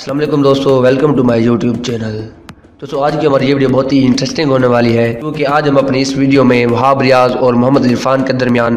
अस्सलाम वालेकुम दोस्तों, welcome to my YouTube channel. दोस्तों आज की हमारी ये वीडियो बहुत ही इंटरेस्टिंग होने वाली है, क्योंकि आज हम अपनी इस वीडियो में वहाब रियाज और मोहम्मद इरफान के दरमियान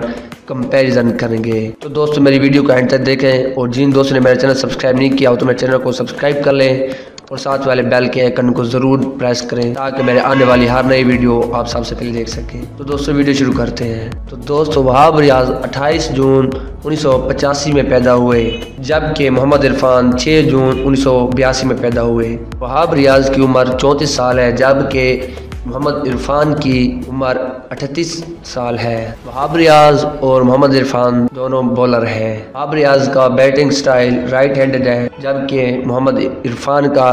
कंपैरिजन करेंगे। तो दोस्तों मेरी वीडियो को एंड तक देखें, और जिन दोस्तों ने मेरा चैनल सब्सक्राइब नहीं किया हो तो मेरे चैनल को सब्सक्राइब कर लें और साथ वाले बेल के आइकन को ज़रूर प्रेस करें ताकि मेरे आने वाली हर नई वीडियो आप सबसे पहले देख सकें। तो दोस्तों वीडियो शुरू करते हैं। तो दोस्तों वहाब रियाज 28 जून 1985 में पैदा हुए, जबकि मोहम्मद इरफान 6 जून 1982 में पैदा हुए। वहाब रियाज की उम्र 34 साल है, जबकि मोहम्मद इरफान की उम्र 38 साल है। वहाब रियाज और मोहम्मद इरफान दोनों बॉलर हैं। वहाब रियाज का बैटिंग स्टाइल राइट हैंडेड है, जबकि मोहम्मद इरफान का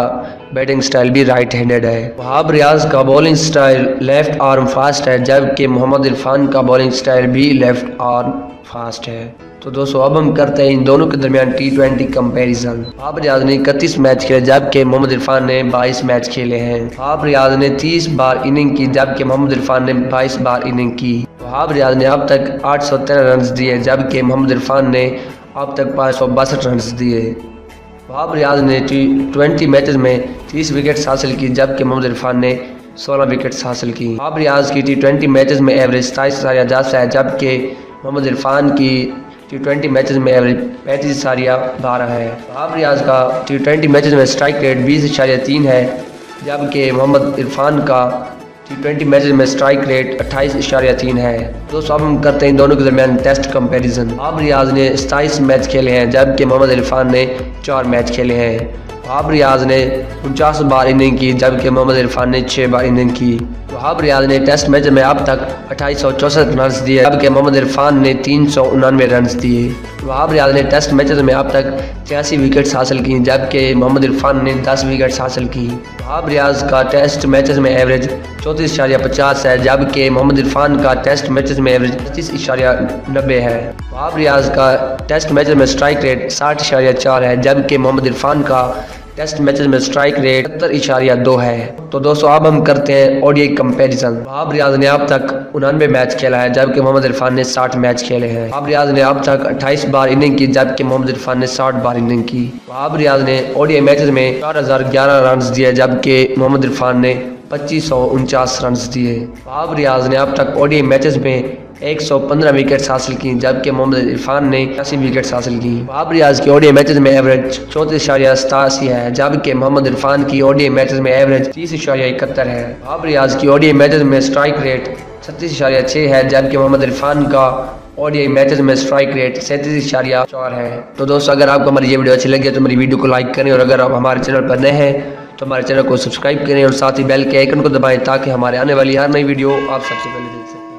बैटिंग स्टाइल भी राइट हैंडेड है। वहाब रियाज का bowling style left arm fast है, जबकि मोहम्मद इरफान का बॉलिंग स्टाइल भी लेफ्ट आर्म फास्ट है। तो दोस्तों अब हम करते हैं इन दोनों के दरमियान T20 कंपैरिजन। वहाब रियाज ने 31 मैच खेले, जबकि मोहम्मद इरफान ने 22 मैच खेले हैं। वहाब रियाज ने 30 बार इनिंग की, जबकि मोहम्मद इरफान ने 22 बार इनिंग की। वहाब रियाज ने अब तक 813 रन दिए, जबकि मोहम्मद इरफान ने अब तक 562 रन दिए। वहाब रियाज ने T20 मैचेस में 30 विकेट्स हासिल की, जबकि मोहम्मद इरफान ने 16 विकेट्स हासिल की। वहाब रियाज की T20 मैचेस में एवरेज 27.50 है, जबकि मोहम्मद इरफान की T20 मैचेस में एवरेज 35.12 है। वहाब रियाज का T20 मैचेस में स्ट्राइक रेट 20.3 है, जबकि मोहम्मद इरफान का T20 मैचेस में स्ट्राइक रेट 28.3 है। दोस्तों अब हम करते हैं दोनों के दरमियान टेस्ट कंपैरिजन। वहाब रियाज ने 27 मैच खेले हैं, जबकि मोहम्मद इरफान ने 4 मैच खेले हैं। वहाब रियाज ने 49 बार इनिंग की, जबकि मोहम्मद इरफान ने 6 बार इनिंग की। वहाब रियाज ने टेस्ट मैच में अब तक 2864 रन दिए, जबकि मोहम्मद इरफान ने 399 रन दिए। वहाब रियाज ने टेस्ट मैच में अब तक 83 विकेट्स हासिल की, जबकि मोहम्मद इरफान ने 10 विकेट्स हासिल की। वहाब रियाज का टेस्ट मैच में एवरेज 34.50 है, जबकि मोहम्मद इरफान का टेस्ट मैच में एवरेज 35.90 है। वहाब रियाज का टेस्ट मैच में स्ट्राइक रेट 60.4 है, जबकि मोहम्मद इरफान का टेस्ट मैचेस में स्ट्राइक रेट 70.2 है। तो दोस्तों अब हम करते हैं ओडीआई कंपैरिजन। वहाब रियाज ने अब तक 99 मैच खेला है, जबकि मोहम्मद इरफान ने 60 मैच खेले हैं। वहाब रियाज ने अब तक 28 बार इनिंग की, जबकि मोहम्मद इरफान ने 60 बार इनिंग की। वहाब रियाज ने ओडीआई मैचेस में 4011 रन दिए, जबकि मोहम्मद इरफान ने 2549 रन दिए। वहाब रियाज ने अब तक ओडीआई मैचेस में 115 विकेट्स हासिल की, जबकि मोहम्मद इरफान ने 80 विकेट्स हासिल की। वहाब रियाज की ओडीआई मैचेस में एवरेज 34.87 है, जबकि मोहम्मद इरफान की ओडीआई मैचेस में एवरेज 30.71 है। वहाब रियाज की ओडीआई मैचेस में स्ट्राइक रेट 36.6 है, जबकि मोहम्मद इरफान का ओडीआई मैचेस में स्ट्राइक रेट 37.4 है। तो दोस्तों अगर आपको हमारी ये वीडियो अच्छी लगी तो मेरी वीडियो को लाइक करें, और अगर आप हमारे चैनल पर नए हैं तो हमारे चैनल को सब्सक्राइब करें और साथ ही बेल के आइकन को दबाएं ताकि हमारे आने वाली हर नई वीडियो आप सबसे पहले देख सकें।